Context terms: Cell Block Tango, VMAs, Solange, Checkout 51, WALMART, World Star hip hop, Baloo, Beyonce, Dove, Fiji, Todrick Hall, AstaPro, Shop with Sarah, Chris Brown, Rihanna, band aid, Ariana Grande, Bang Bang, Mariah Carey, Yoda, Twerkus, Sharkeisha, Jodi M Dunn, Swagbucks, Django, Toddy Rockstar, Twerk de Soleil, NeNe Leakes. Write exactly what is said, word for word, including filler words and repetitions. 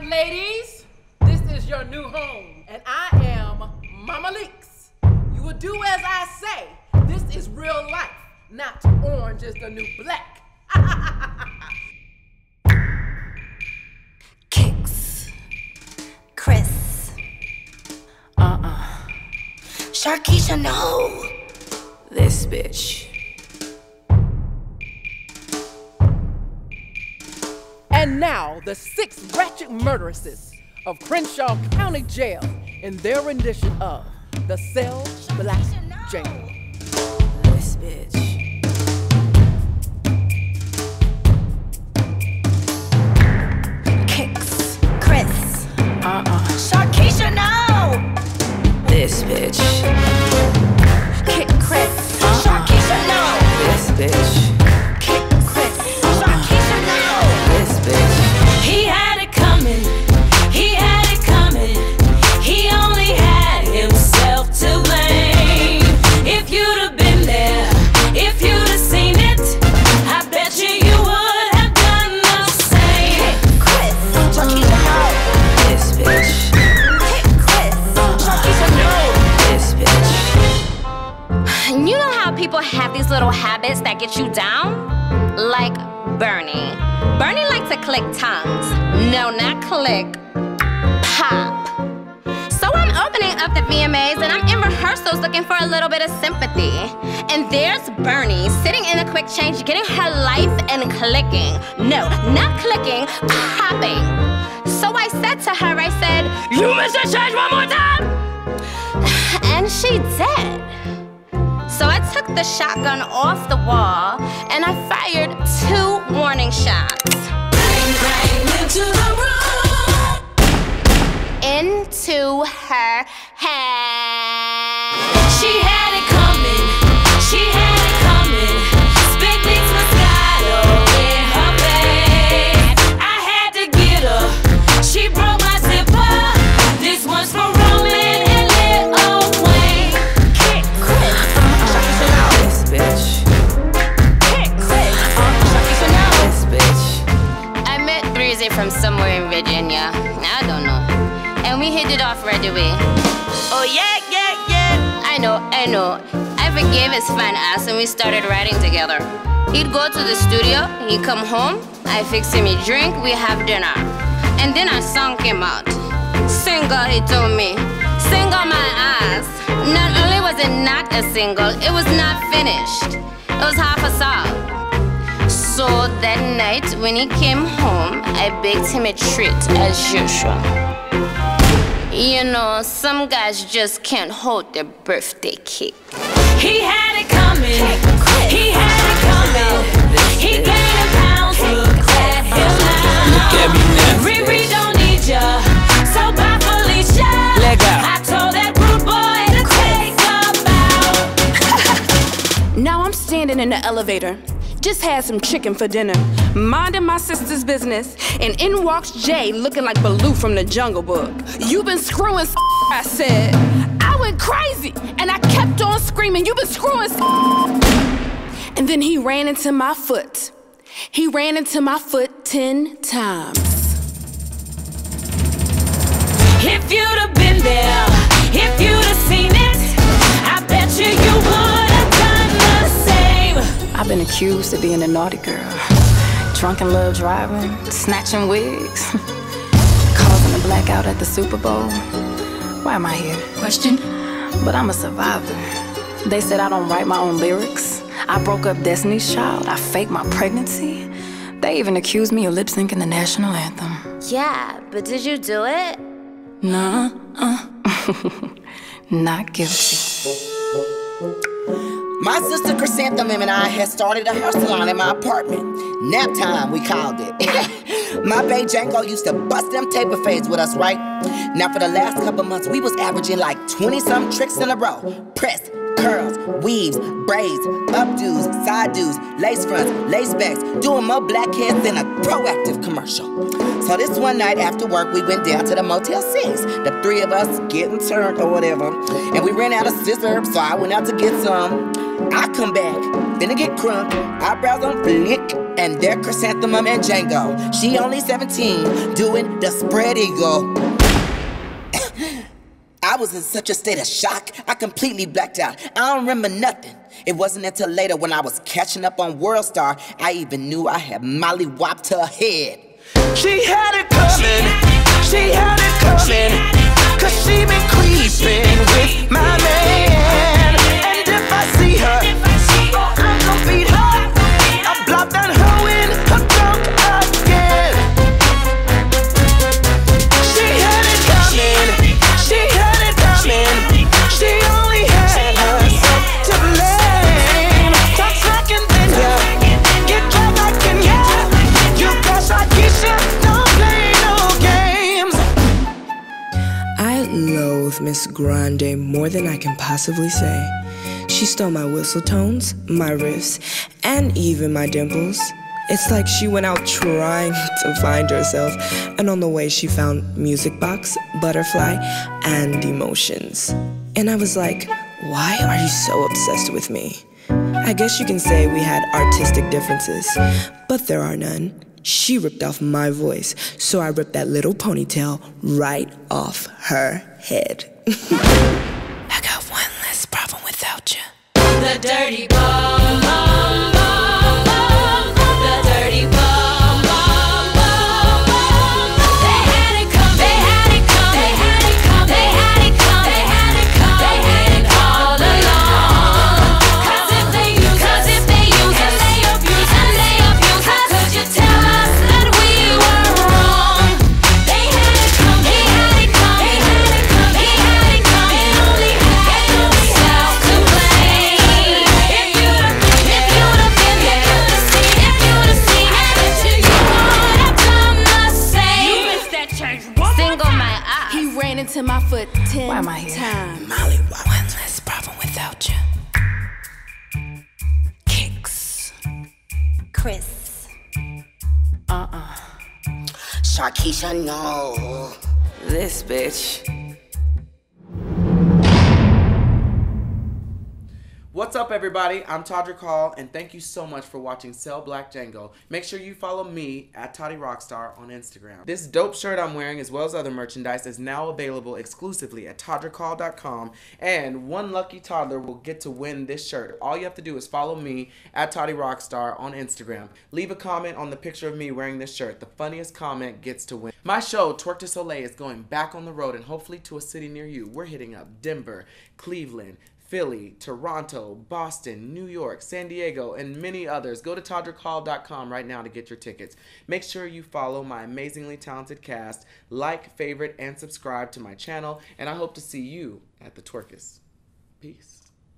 right, ladies, this is your new home, and I am Mama Leaks. You will do as I say. This is real life, not orange is the new black. Kicks. Chris. Uh-uh. Sharkeisha, no. This bitch. And now, the six ratchet murderesses of Crenshaw County Jail in their rendition of the Cell Block Tango. This bitch. Kicks. Chris. Uh-uh. Sharkeisha, no! This bitch. Kick Chris. Uh-uh. Sharkeisha, no! This bitch. Little habits that get you down, like Bernie. Bernie likes to click tongues. No, not click, pop. So I'm opening up the V M As and I'm in rehearsals looking for a little bit of sympathy. And there's Bernie sitting in a quick change, getting her life and clicking. No, not clicking, popping. So I said to her, I said, "You must change one more time." And she did. So I took the shotgun off the wall, and I fired two warning shots. Bang, bang, into the room! Into her head. She had it coming, she had it coming. Spit mix Moscato in her face. I had to get her, she broke my zipper. This one's for Roman and Lil Wayne. Kick, quit. Bitch. This bitch. I met Breezy from somewhere in Virginia. I don't know. And we hit it off right away. Oh yeah, yeah, yeah. I know, I know. I forgave his fine ass and we started writing together. He'd go to the studio, he'd come home, I fix him a drink, we have dinner. And then a song came out. Single, he told me. Single my ass. Not only was it not a single, it was not finished. It was half a song. So that night when he came home, I baked him a treat as usual. You know, some guys just can't hold their birthday cake. He had it coming. He had it coming. He gained a pound to set him down. Look at me now. Riri don't need ya. So bye Felicia. Let go. I told that rude boy. Now I'm standing in the elevator. Just had some chicken for dinner. Minding my sister's business. And in walks Jay looking like Baloo from the Jungle Book. "You've been screwing s***," I said. I went crazy and I kept on screaming, "You've been screwing s***." And then he ran into my foot. He ran into my foot ten times. If you'd have been there, if you'd have seen it, I bet you you would. I've been accused of being a naughty girl. Drunken love driving, snatching wigs, causing a blackout at the Super Bowl. Why am I here? Question? But I'm a survivor. They said I don't write my own lyrics. I broke up Destiny's Child. I faked my pregnancy. They even accused me of lip syncing the national anthem. Yeah, but did you do it? Nah, uh. Not guilty. My sister Chrysanthemum and I had started a hair salon in my apartment. Nap time, we called it. My bae Django used to bust them taper fades with us, right? Now for the last couple months, we was averaging like twenty-some tricks in a row. Press, curls, weaves, braids, updos, side dos, lace fronts, lace backs, doing more blackheads than a proactive commercial. So this one night after work, we went down to the Motel six. The three of us getting turned or whatever. And we ran out of scissors, so I went out to get some. I come back, finna get crunk, eyebrows on flick. and their chrysanthemum and Django. She only seventeen, doing the spread eagle. I was in such a state of shock, I completely blacked out. I don't remember nothing. It wasn't until later when I was catching up on World Star, I even knew I had molly-whopped her head. She had it coming, she had it coming, cause she been creeping with my man. And if I see her, I'm gonna beat her. I blocked out her in her trunk again. She had it coming, she had it coming, she only had herself to blame. Stop tracking, then you get caught back in ya. You guys like Keisha, don't play no games. I loathe Miss Grande more than I can possibly say. She stole my whistle tones, my riffs, and even my dimples. It's like she went out trying to find herself, and on the way she found Music Box, Butterfly, and Emotions. And I was like, why are you so obsessed with me? I guess you can say we had artistic differences, but there are none. She ripped off my voice, so I ripped that little ponytail right off her head. I got one less problem without you. The dirty ball. To my foot ten Why am I here? Times. Molly, one less problem without you. Kicks. Chris. Uh-uh. Sharkeisha, no. This bitch. What's up, everybody? I'm Todrick Hall, and thank you so much for watching Cell Block Tango. Make sure you follow me at Toddy Rockstar on Instagram. This dope shirt I'm wearing, as well as other merchandise, is now available exclusively at Todrick Hall dot com, and one lucky toddler will get to win this shirt. All you have to do is follow me at Toddy Rockstar on Instagram. Leave a comment on the picture of me wearing this shirt. The funniest comment gets to win. My show, Twerk de Soleil, is going back on the road and hopefully to a city near you. We're hitting up Denver, Cleveland, Philly, Toronto, Boston, New York, San Diego, and many others. Go to Todrick Hall dot com right now to get your tickets. Make sure you follow my amazingly talented cast, like, favorite, and subscribe to my channel, and I hope to see you at the Twerkus. Peace.